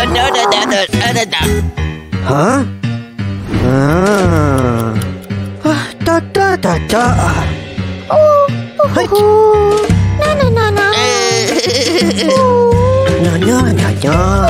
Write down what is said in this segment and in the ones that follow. Huh? Da da da da. Oh, oh, na na na na. No no no no.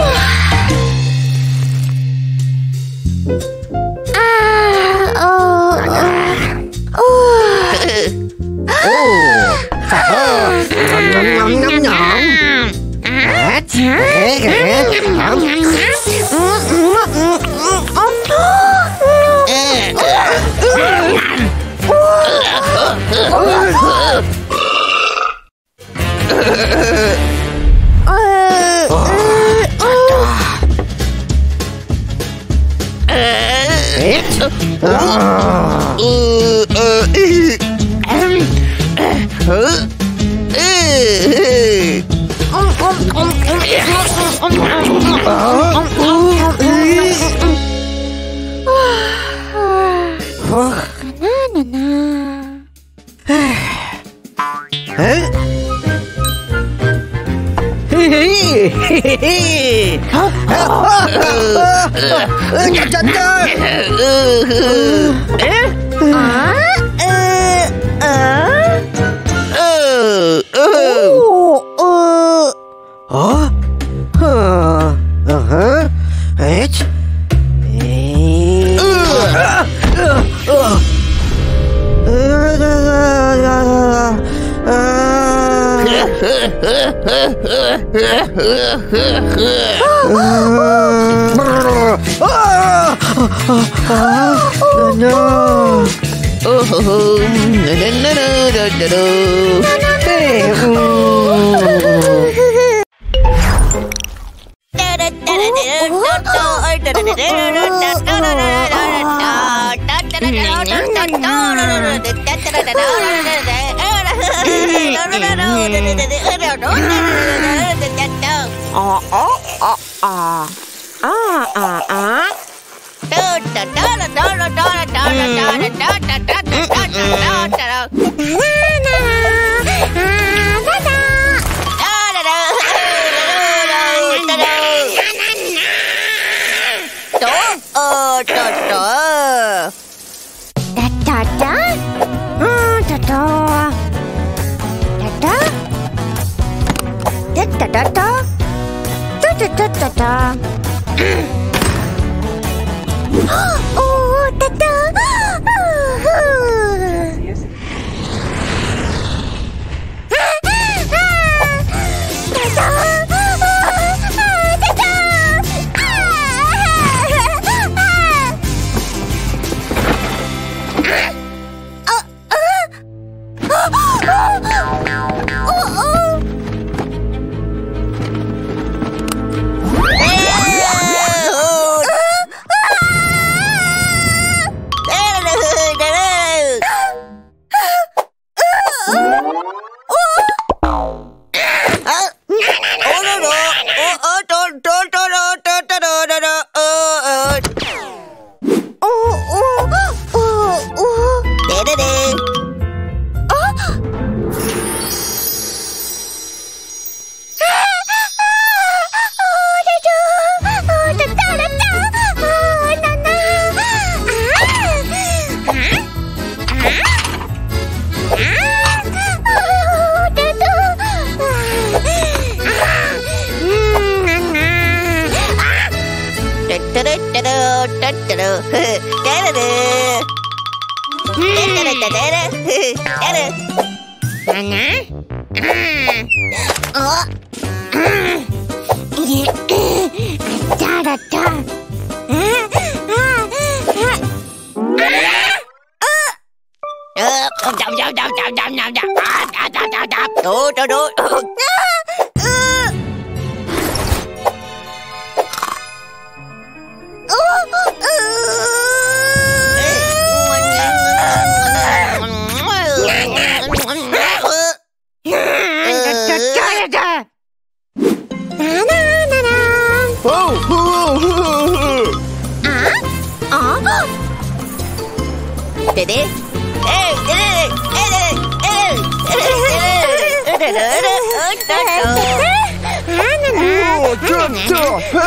Get up! Oh!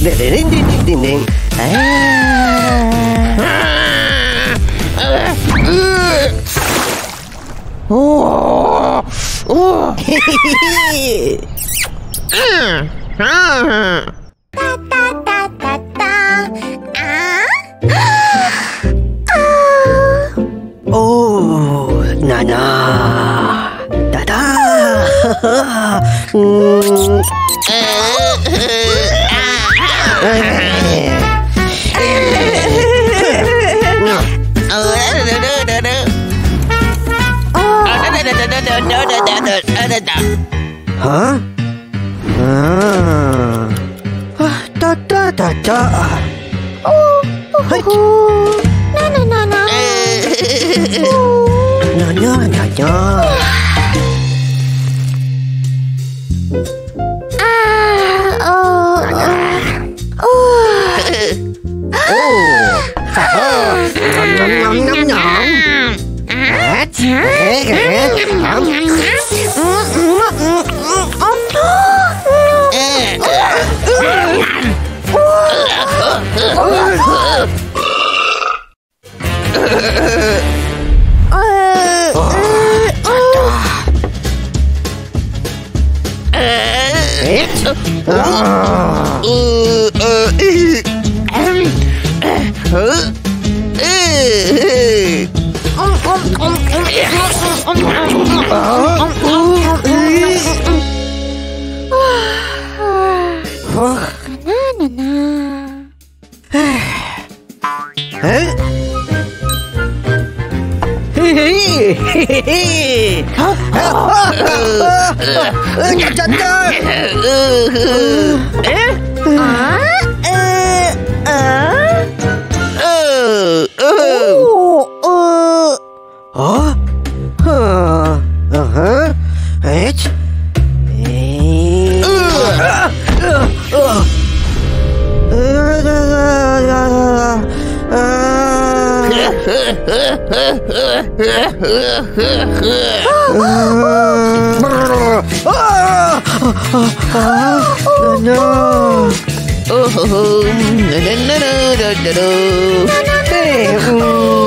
Ding ding ding ding ding ding.